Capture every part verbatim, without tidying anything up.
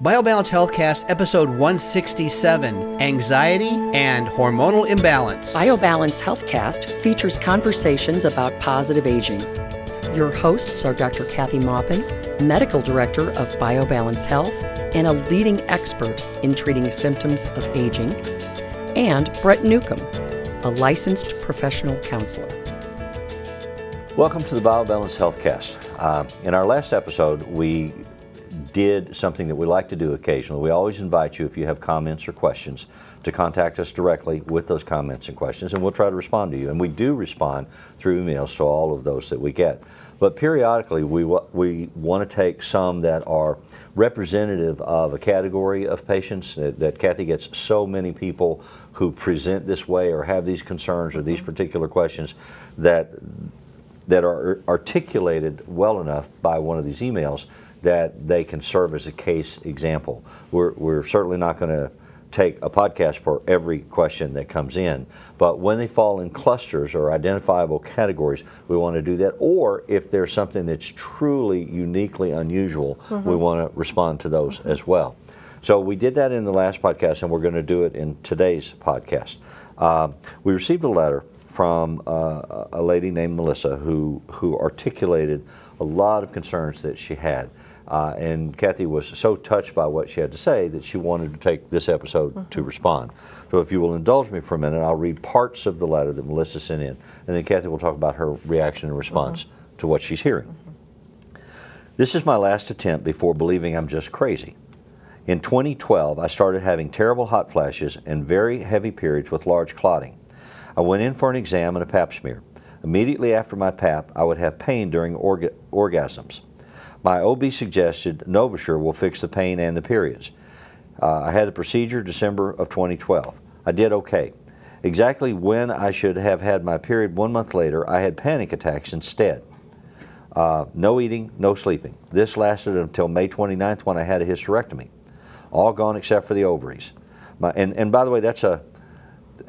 Biobalance HealthCast, episode one sixty-seven, Anxiety and Hormonal Imbalance. Biobalance HealthCast features conversations about positive aging. Your hosts are Doctor Kathy Maupin, Medical Director of Biobalance Health and a leading expert in treating symptoms of aging, and Brett Newcomb, a licensed professional counselor. Welcome to the Biobalance HealthCast. Uh, in our last episode, we did something that we like to do occasionally. We always invite you, if you have comments or questions, to contact us directly with those comments and questions, and we'll try to respond to you. And we do respond through emails to all of those that we get. But periodically, we, we want to take some that are representative of a category of patients that, that Kathy gets so many people who present this way or have these concerns or these particular questions that, that are articulated well enough by one of these emails that they can serve as a case example. We're, we're certainly not going to take a podcast for every question that comes in, but when they fall in clusters or identifiable categories, we want to do that. Or if there's something that's truly uniquely unusual, mm-hmm. we want to respond to those mm-hmm. as well. So we did that in the last podcast, and we're going to do it in today's podcast. Um, we received a letter from uh, a lady named Melissa who, who articulated a lot of concerns that she had. Uh, and Kathy was so touched by what she had to say that she wanted to take this episode mm-hmm. to respond. So if you will indulge me for a minute, I'll read parts of the letter that Melissa sent in, and then Kathy will talk about her reaction and response mm-hmm. to what she's hearing. Mm-hmm. This is my last attempt before believing I'm just crazy. In twenty twelve, I started having terrible hot flashes and very heavy periods with large clotting. I went in for an exam and a pap smear. Immediately after my pap, I would have pain during orga orgasms. My O B suggested Novasure will fix the pain and the periods. Uh, I had the procedure December of twenty twelve. I did okay. Exactly when I should have had my period one month later, I had panic attacks instead. Uh, no eating, no sleeping. This lasted until May twenty-ninth when I had a hysterectomy. All gone except for the ovaries. My, and, and by the way, that's a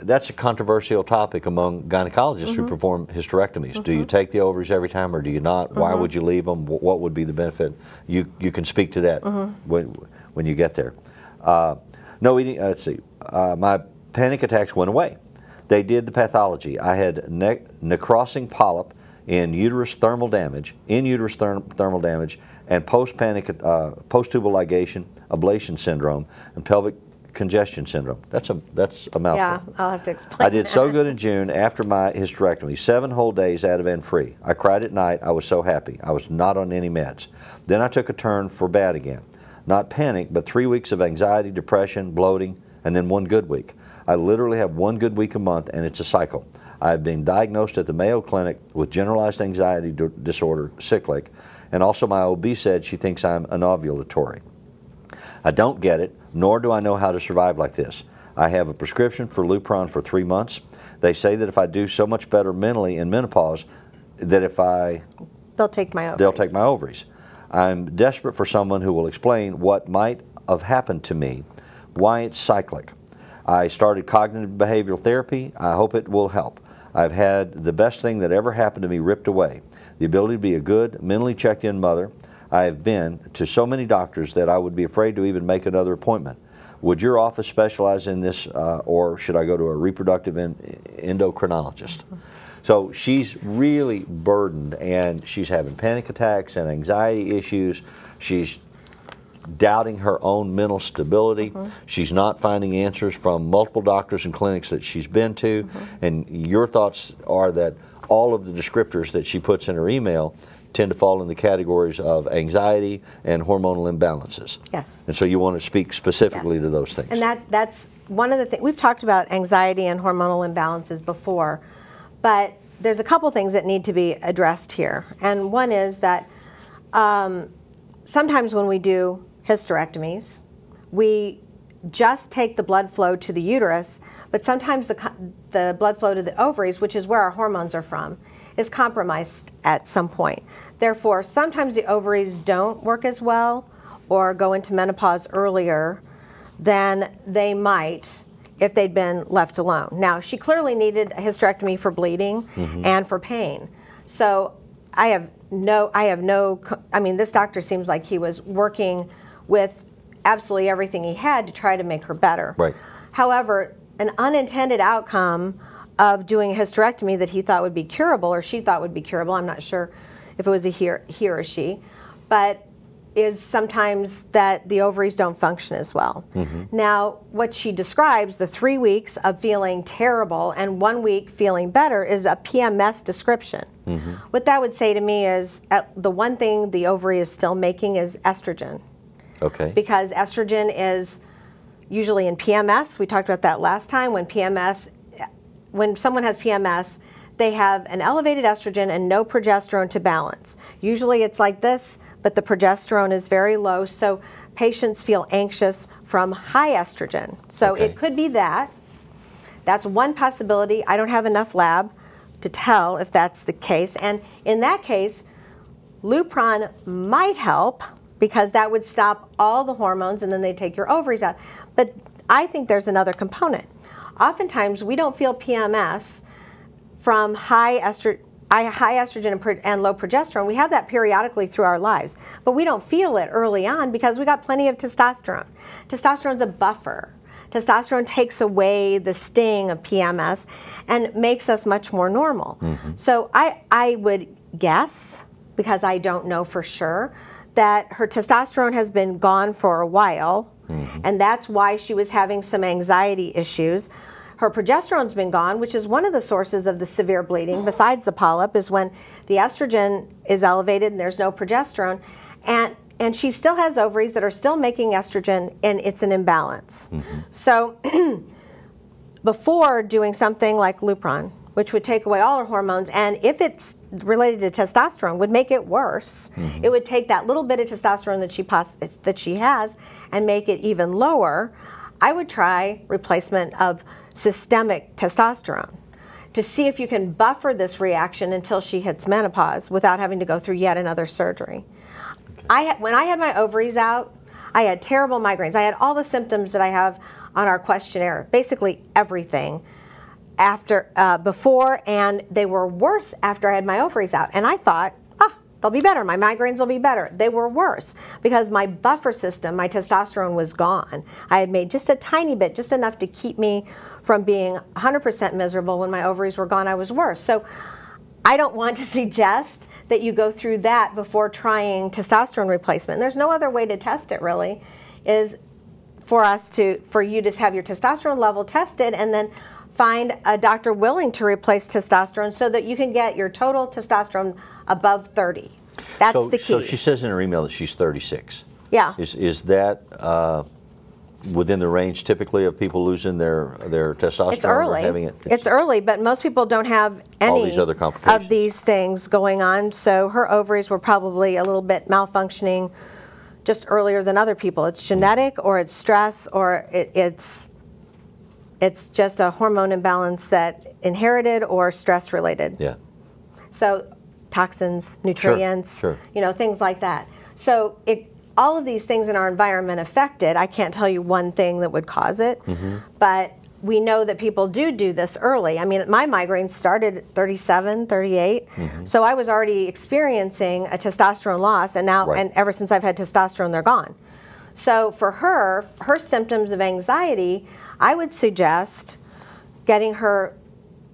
That's a controversial topic among gynecologists mm-hmm. who perform hysterectomies. Mm-hmm. Do you take the ovaries every time or do you not? Mm-hmm. Why would you leave them? What would be the benefit? You, you can speak to that mm-hmm. when, when you get there. Uh, no eating, uh, let's see, uh, my panic attacks went away. They did the pathology. I had ne necrosing polyp in uterus thermal damage, in uterus therm thermal damage, and post-panic, uh, post-tubal ligation, ablation syndrome, and pelvic congestion syndrome. That's a that's a mouthful. Yeah, I'll have to explain. I did that. So good in June after my hysterectomy, seven whole days Ativan free. I cried at night. I was so happy. I was not on any meds. Then I took a turn for bad again. Not panic, but three weeks of anxiety, depression, bloating, and then one good week. I literally have one good week a month, and it's a cycle. I have been diagnosed at the Mayo Clinic with generalized anxiety disorder, cyclic, and also my O B said she thinks I'm anovulatory. I don't get it, nor do I know how to survive like this. I have a prescription for Lupron for three months. They say that if I do so much better mentally in menopause, that if I... They'll take my ovaries. They'll take my ovaries. I'm desperate for someone who will explain what might have happened to me, why it's cyclic. I started cognitive behavioral therapy. I hope it will help. I've had the best thing that ever happened to me ripped away, the ability to be a good, mentally checked-in mother. I have been to so many doctors that I would be afraid to even make another appointment. Would your office specialize in this, uh, or should I go to a reproductive endocrinologist? So she's really burdened, and she's having panic attacks and anxiety issues. She's doubting her own mental stability. Mm-hmm. She's not finding answers from multiple doctors and clinics that she's been to. Mm-hmm. And your thoughts are that all of the descriptors that she puts in her email tend to fall in the categories of anxiety and hormonal imbalances. Yes. And so you want to speak specifically yes. to those things. And that, that's one of the things. We've talked about anxiety and hormonal imbalances before, but there's a couple things that need to be addressed here. And one is that um, sometimes when we do hysterectomies, we just take the blood flow to the uterus, but sometimes the, the blood flow to the ovaries, which is where our hormones are from, is compromised at some point. Therefore, sometimes the ovaries don't work as well or go into menopause earlier than they might if they'd been left alone. Now, she clearly needed a hysterectomy for bleeding mm-hmm. and for pain. So I have no, I have no, I mean, this doctor seems like he was working with absolutely everything he had to try to make her better. Right. However, an unintended outcome of doing a hysterectomy that he thought would be curable, or she thought would be curable, I'm not sure if it was a he or, he or she, but is sometimes that the ovaries don't function as well. Mm-hmm. Now, what she describes, the three weeks of feeling terrible and one week feeling better, is a P M S description. Mm-hmm. What that would say to me is at the one thing the ovary is still making is estrogen. Okay. Because estrogen is usually in P M S. We talked about that last time. When P M S, when someone has P M S, they have an elevated estrogen and no progesterone to balance. Usually it's like this, but the progesterone is very low, so patients feel anxious from high estrogen. So okay. it could be that. That's one possibility. I don't have enough lab to tell if that's the case. And in that case, Lupron might help, because that would stop all the hormones and then they take your ovaries out. But I think there's another component. Oftentimes we don't feel P M S from high, estro high estrogen and, pro and low progesterone. We have that periodically through our lives, but we don't feel it early on because we got plenty of testosterone. Testosterone's a buffer. Testosterone takes away the sting of P M S and makes us much more normal. Mm-hmm. So I, I would guess, because I don't know for sure, that her testosterone has been gone for a while, mm-hmm. and that's why she was having some anxiety issues. Her progesterone's been gone, which is one of the sources of the severe bleeding, besides the polyp, is when the estrogen is elevated and there's no progesterone. And, and she still has ovaries that are still making estrogen, and it's an imbalance. Mm-hmm. So before doing something like Lupron, which would take away all her hormones, and if it's related to testosterone, would make it worse. Mm-hmm. It would take that little bit of testosterone that she pos that she has and make it even lower. I would try replacement of systemic testosterone to see if you can buffer this reaction until she hits menopause without having to go through yet another surgery. Okay. I when I had my ovaries out, I had terrible migraines. I had all the symptoms that I have on our questionnaire, basically everything. After, uh, before, and they were worse after I had my ovaries out. And I thought, ah, they'll be better. My migraines will be better. They were worse because my buffer system, my testosterone was gone. I had made just a tiny bit, just enough to keep me from being one hundred percent miserable. When my ovaries were gone, I was worse. So I don't want to suggest that you go through that before trying testosterone replacement. And there's no other way to test it, really, is for us to, for you to have your testosterone level tested and then find a doctor willing to replace testosterone so that you can get your total testosterone above thirty. That's so, the key. So she says in her email that she's thirty-six. Yeah. Is, is that uh, within the range typically of people losing their, their testosterone? It's early. Or having it, it's, it's early, but most people don't have any all these other complications. Of these things going on. So her ovaries were probably a little bit malfunctioning just earlier than other people. It's genetic, mm. or it's stress, or it, it's... It's just a hormone imbalance that inherited or stress related. Yeah. So toxins, nutrients, sure, sure. you know, things like that. So it, all of these things in our environment affect it. I can't tell you one thing that would cause it, mm-hmm. but we know that people do do this early. I mean, my migraines started at thirty-seven, thirty-eight. Mm-hmm. So I was already experiencing a testosterone loss, and now, right. and ever since I've had testosterone, they're gone. So for her, her symptoms of anxiety, I would suggest getting her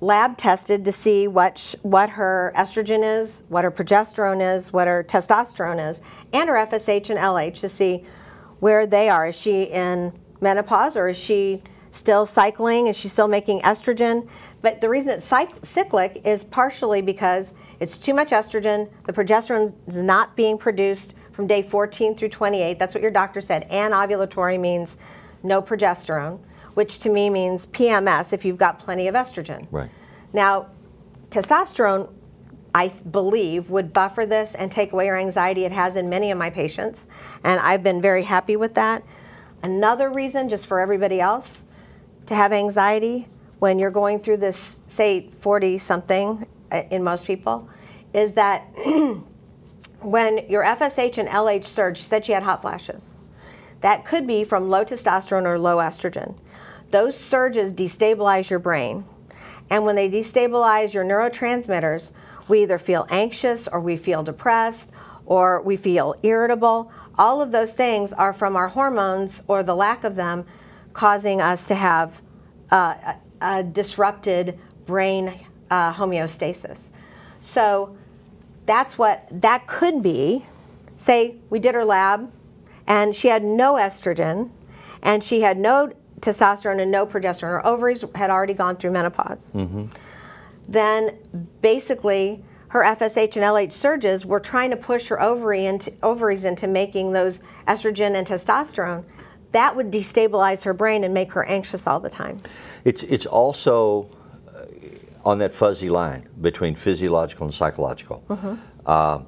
lab tested to see what, sh what her estrogen is, what her progesterone is, what her testosterone is, and her F S H and L H to see where they are. Is she in menopause, or is she still cycling? Is she still making estrogen? But the reason it's cyc cyclic is partially because it's too much estrogen, the progesterone is not being produced from day fourteen through twenty-eight. That's what your doctor said. Anovulatory means no progesterone, which to me means P M S if you've got plenty of estrogen. Right. Now, testosterone, I believe, would buffer this and take away your anxiety. It has in many of my patients, and I've been very happy with that. Another reason, just for everybody else, to have anxiety when you're going through this, say, forty-something in most people, is that when your F S H and L H surge, she said she had hot flashes. That could be from low testosterone or low estrogen. Those surges destabilize your brain, and when they destabilize your neurotransmitters, we either feel anxious or we feel depressed or we feel irritable. All of those things are from our hormones or the lack of them causing us to have uh, a disrupted brain uh, homeostasis. So that's what that could be. Say we did her lab and she had no estrogen and she had no testosterone and no progesterone. Her ovaries had already gone through menopause. Mm-hmm. Then basically her F S H and L H surges were trying to push her ovary into, ovaries into making those estrogen and testosterone. That would destabilize her brain and make her anxious all the time. It's, it's also on that fuzzy line between physiological and psychological. Mm-hmm. uh,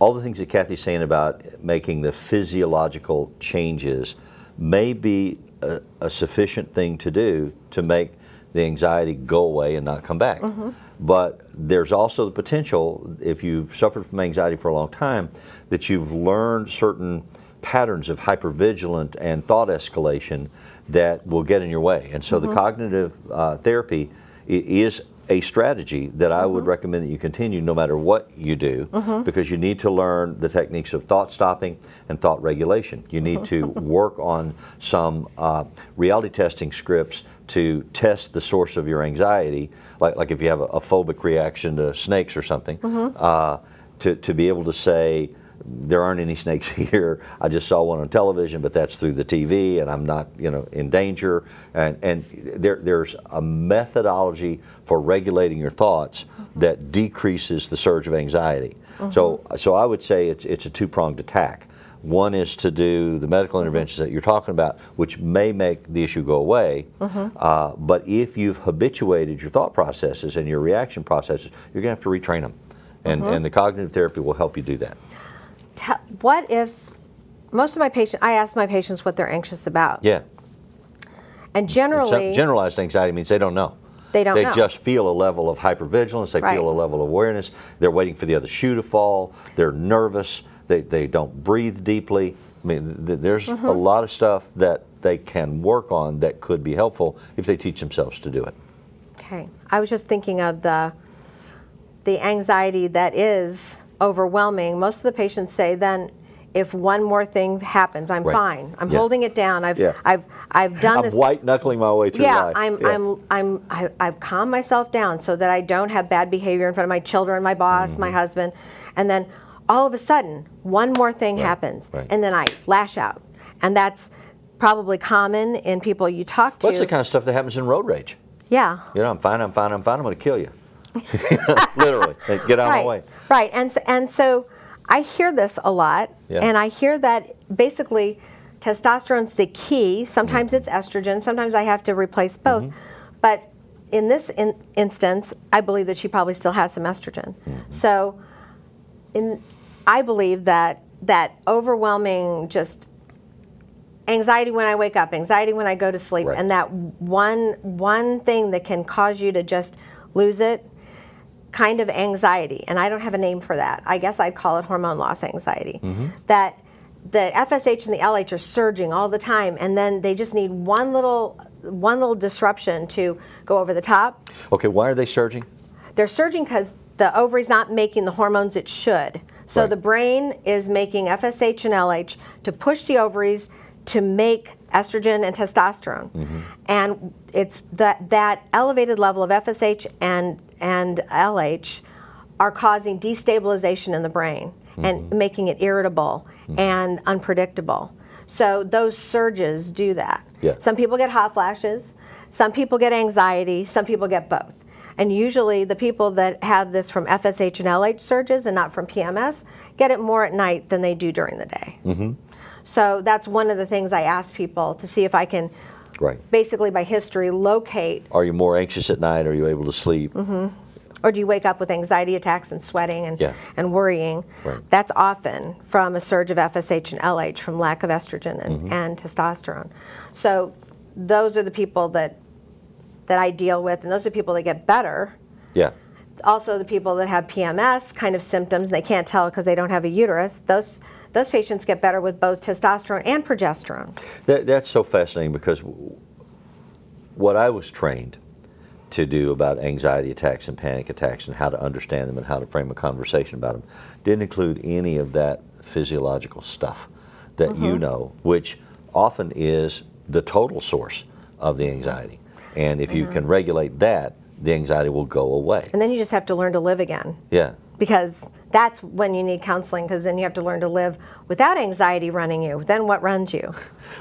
all the things that Kathy's saying about making the physiological changes may be a, a sufficient thing to do to make the anxiety go away and not come back. Mm-hmm. But there's also the potential, if you've suffered from anxiety for a long time, that you've learned certain patterns of hypervigilance and thought escalation that will get in your way. And so mm-hmm. the cognitive uh, therapy is a strategy that I mm-hmm. would recommend that you continue no matter what you do, mm-hmm. because you need to learn the techniques of thought stopping and thought regulation. You need to work on some uh, reality testing scripts to test the source of your anxiety, like, like if you have a, a phobic reaction to snakes or something, mm-hmm. uh, to, to be able to say, there aren't any snakes here. I just saw one on television, but that's through the T V, and I'm not, you know, in danger. And, and there, there's a methodology for regulating your thoughts mm-hmm. that decreases the surge of anxiety. Mm-hmm. So, so I would say it's, it's a two-pronged attack. One is to do the medical interventions that you're talking about, which may make the issue go away. Mm-hmm. uh, but if you've habituated your thought processes and your reaction processes, you're going to have to retrain them. And, mm-hmm. and the cognitive therapy will help you do that. What if most of my patients, I ask my patients what they're anxious about. Yeah. And generally. Except generalized anxiety means they don't know. They don't they know. They just feel a level of hypervigilance. They right. feel a level of awareness. They're waiting for the other shoe to fall. They're nervous. They, they don't breathe deeply. I mean, th there's mm-hmm. a lot of stuff that they can work on that could be helpful if they teach themselves to do it. Okay. I was just thinking of the, the anxiety that is overwhelming. Most of the patients say, then if one more thing happens, I'm right. fine. I'm yeah. holding it down. I've, yeah. I've, I've done I'm this. I'm white knuckling my way through yeah, life. I'm, yeah, I'm, I'm, I, I've calmed myself down so that I don't have bad behavior in front of my children, my boss, mm-hmm. my husband. And then all of a sudden, one more thing right. happens. Right. And then I lash out. And that's probably common in people you talk to. What's the kind of stuff that happens in road rage? Yeah. You know, I'm fine, I'm fine, I'm fine, I'm going to kill you. Literally, get out of right. my way. Right, and so, and so I hear this a lot, yeah. and I hear that basically testosterone's the key. Sometimes mm-hmm. it's estrogen. Sometimes I have to replace both. Mm-hmm. But in this in instance, I believe that she probably still has some estrogen. Mm-hmm. So, in I believe that that overwhelming just anxiety when I wake up, anxiety when I go to sleep, right. and that one one thing that can cause you to just lose it. Kind of anxiety, and I don't have a name for that. I guess I'd call it hormone loss anxiety. Mm-hmm. That the F S H and the L H are surging all the time, and then they just need one little one little disruption to go over the top. Okay, why are they surging? They're surging because the ovary's not making the hormones it should. So right. the brain is making F S H and L H to push the ovaries to make estrogen and testosterone. Mm-hmm. And it's that, that elevated level of F S H and and L H are causing destabilization in the brain mm-hmm. and making it irritable mm-hmm. and unpredictable. So those surges do that. Yeah. Some people get hot flashes, some people get anxiety, some people get both. And usually the people that have this from F S H and L H surges and not from P M S get it more at night than they do during the day. Mm-hmm. So that's one of the things I ask people to see if I can right. basically by history locate. Are you more anxious at night? Are you able to sleep? Mm-hmm. Or do you wake up with anxiety attacks and sweating and, yeah. and worrying? Right. That's often from a surge of F S H and L H from lack of estrogen and, mm-hmm. and testosterone. So those are the people that, that I deal with, and those are people that get better. Yeah. Also the people that have P M S kind of symptoms, and they can't tell because they don't have a uterus. Those Those patients get better with both testosterone and progesterone. That, that's so fascinating because what I was trained to do about anxiety attacks and panic attacks and how to understand them and how to frame a conversation about them. Didn't include any of that physiological stuff that mm-hmm. you know, which often is the total source of the anxiety. And if mm-hmm. you can regulate that, the anxiety will go away. And then you just have to learn to live again. Yeah. Because that's when you need counseling, because then you have to learn to live without anxiety running you. Then what runs you?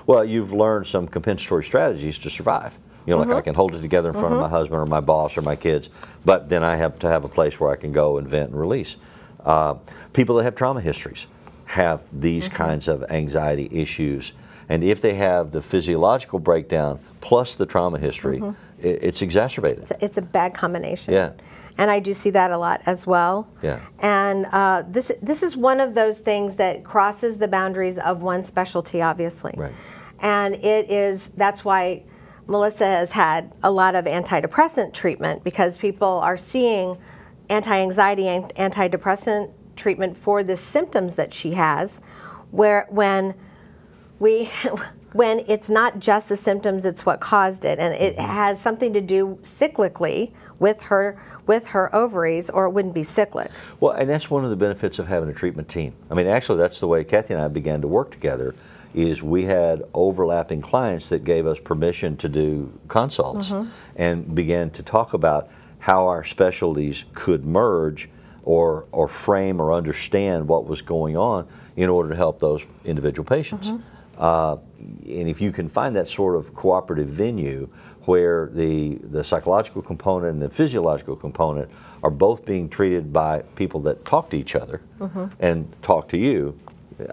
Well, you've learned some compensatory strategies to survive. You know, mm-hmm. like I can hold it together in front mm-hmm. of my husband or my boss or my kids, but then I have to have a place where I can go and vent and release. Uh, people that have trauma histories have these mm-hmm. kinds of anxiety issues. And if they have the physiological breakdown plus the trauma history, mm-hmm. it, it's exacerbated. It's a, it's a bad combination. Yeah. And I do see that a lot as well. Yeah. And uh, this this is one of those things that crosses the boundaries of one specialty, obviously. Right. And it is, that's why Melissa has had a lot of antidepressant treatment, because people are seeing anti-anxiety and antidepressant treatment for the symptoms that she has, where when we when it's not just the symptoms, it's what caused it, and it has something to do cyclically with her with her ovaries, or it wouldn't be cyclic. Well, and that's one of the benefits of having a treatment team. I mean, actually, that's the way Kathy and I began to work together, is we had overlapping clients that gave us permission to do consults mm-hmm. and began to talk about how our specialties could merge or, or frame or understand what was going on in order to help those individual patients. Mm-hmm. Uh, and if you can find that sort of cooperative venue where the, the psychological component and the physiological component are both being treated by people that talk to each other mm-hmm. and talk to you,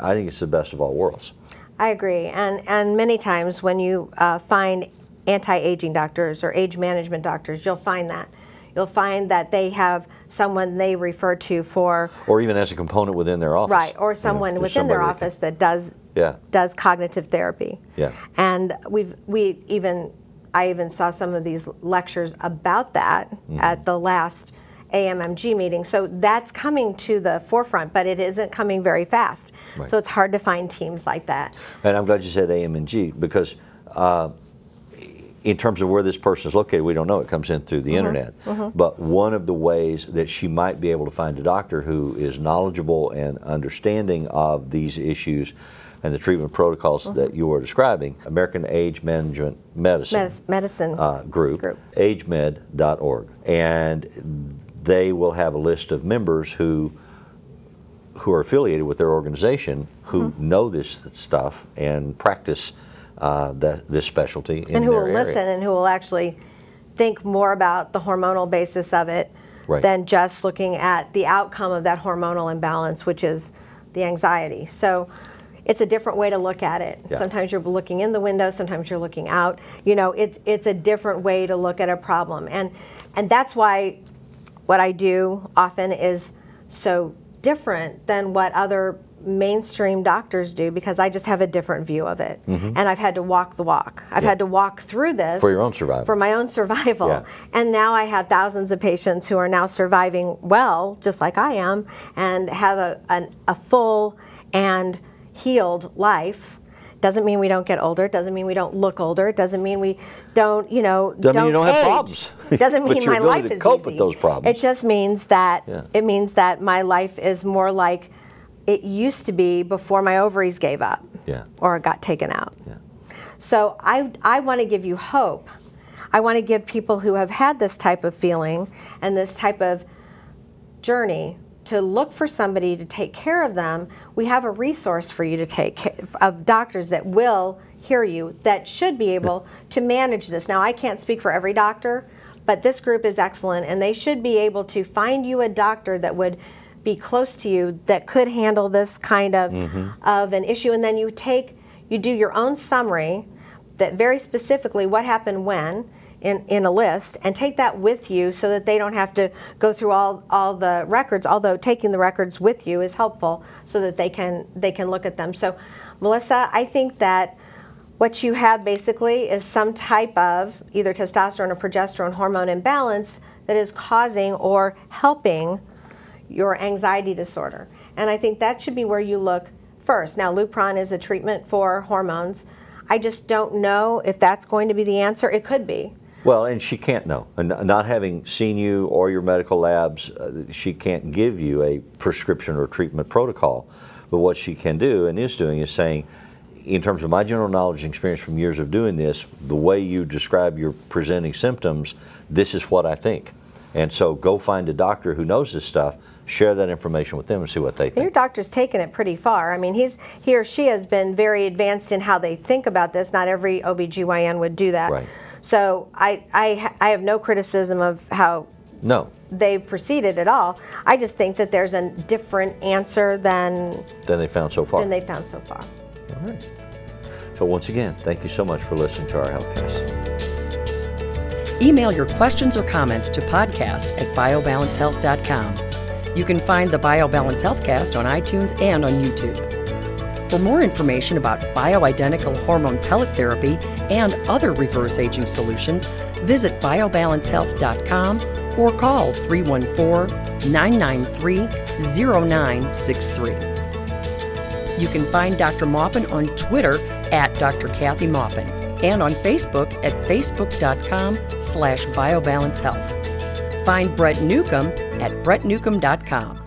I think it's the best of all worlds. I agree, and, and many times when you uh, find anti-aging doctors or age management doctors, you'll find that. You'll find that they have someone they refer to for... Or even as a component within their office. Right, or someone you know, within their office that does yeah. does cognitive therapy. Yeah. And we've we even, I even saw some of these lectures about that mm-hmm. at the last A M M G meeting. So that's coming to the forefront, but it isn't coming very fast. Right. So it's hard to find teams like that. And I'm glad you said A M M G, because uh, in terms of where this person is located, we don't know. It comes in through the mm-hmm. internet. Mm-hmm. But one of the ways that she might be able to find a doctor who is knowledgeable and understanding of these issues and the treatment protocols mm-hmm. that you were describing, American Age Management Medicine, Medis Medicine uh, Group, group. agemed dot org. And they will have a list of members who who are affiliated with their organization who mm-hmm. know this stuff and practice uh, that, this specialty in their area. And who will area. listen and who will actually think more about the hormonal basis of it right. than just looking at the outcome of that hormonal imbalance, which is the anxiety. So it's a different way to look at it. Yeah. Sometimes you're looking in the window, sometimes you're looking out. You know, it's, it's a different way to look at a problem. And, and that's why what I do often is so different than what other mainstream doctors do, because I just have a different view of it. Mm-hmm. And I've had to walk the walk. I've yeah. had to walk through this. For your own survival. For my own survival. Yeah. And now I have thousands of patients who are now surviving well, just like I am, and have a, an, a full and healed life. Doesn't mean we don't get older. It doesn't mean we don't look older. It doesn't mean we don't, you know, doesn't don't mean you don't age. have problems. It doesn't mean my life is easy. But your ability to cope with those problems. It just means that yeah. it means that my life is more like it used to be before my ovaries gave up yeah. or got taken out. Yeah. So I I want to give you hope. I want to give people who have had this type of feeling and this type of journey to look for somebody to take care of them. We have a resource for you to take care of, doctors that will hear you, that should be able to manage this. Now, I can't speak for every doctor, but this group is excellent, and they should be able to find you a doctor that would be close to you, that could handle this kind of, mm-hmm. of an issue. And then you take, you do your own summary, that very specifically what happened when, In, in a list, and take that with you so that they don't have to go through all, all the records, although taking the records with you is helpful so that they can, they can look at them. So, Melissa, I think that what you have basically is some type of either testosterone or progesterone hormone imbalance that is causing or helping your anxiety disorder. And I think that should be where you look first. Now, Lupron is a treatment for hormones. I just don't know if that's going to be the answer. It could be. Well, and she can't know. And not having seen you or your medical labs, uh, she can't give you a prescription or treatment protocol. But what she can do and is doing is saying, in terms of my general knowledge and experience from years of doing this, the way you describe your presenting symptoms, this is what I think. And so go find a doctor who knows this stuff, share that information with them and see what they think. Your doctor's taken it pretty far. I mean, he's he or she has been very advanced in how they think about this. Not every O B G Y N would do that. Right. So I, I, I have no criticism of how no. they've proceeded at all. I just think that there's a different answer than... Than they found so far. Than they found so far. All right. So once again, thank you so much for listening to our HealthCast. Email your questions or comments to podcast at biobalance health dot com. You can find the BioBalance HealthCast on iTunes and on YouTube. For more information about bioidentical hormone pellet therapy and other reverse aging solutions, visit biobalance health dot com or call three one four, nine nine three, zero nine six three. You can find Doctor Maupin on Twitter at Doctor Kathy Maupin and on Facebook at facebook dot com slash biobalance health. Find Brett Newcomb at brett newcomb dot com.